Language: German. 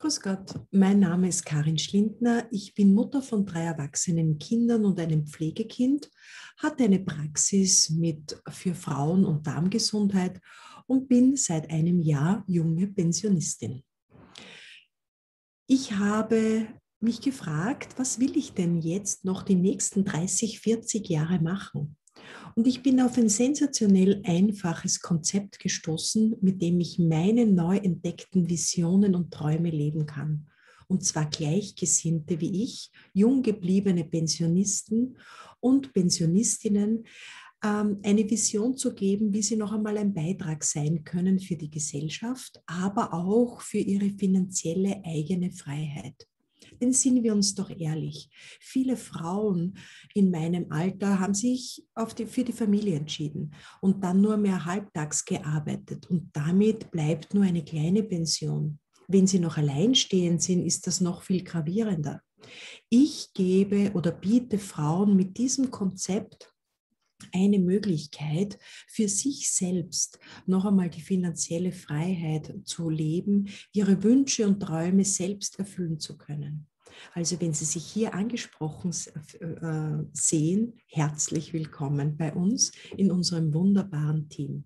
Grüß Gott, mein Name ist Karin Schlintner. Ich bin Mutter von 3 erwachsenen Kindern und einem Pflegekind, hatte eine Praxis für Frauen- und Darmgesundheit und bin seit einem Jahr junge Pensionistin. Ich habe mich gefragt, was will ich denn jetzt noch die nächsten 30, 40 Jahre machen? Und ich bin auf ein sensationell einfaches Konzept gestoßen, mit dem ich meine neu entdeckten Visionen und Träume leben kann. Und zwar Gleichgesinnte wie ich, jung gebliebene Pensionisten und Pensionistinnen, eine Vision zu geben, wie sie noch einmal ein Beitrag sein können für die Gesellschaft, aber auch für ihre finanzielle eigene Freiheit. Denn sind wir uns doch ehrlich, viele Frauen in meinem Alter haben sich für die Familie entschieden und dann nur mehr halbtags gearbeitet und damit bleibt nur eine kleine Pension. Wenn sie noch alleinstehend sind, ist das noch viel gravierender. Ich gebe oder biete Frauen mit diesem Konzept eine Möglichkeit, für sich selbst noch einmal die finanzielle Freiheit zu leben, ihre Wünsche und Träume selbst erfüllen zu können. Also wenn Sie sich hier angesprochen sehen, herzlich willkommen bei uns in unserem wunderbaren Team.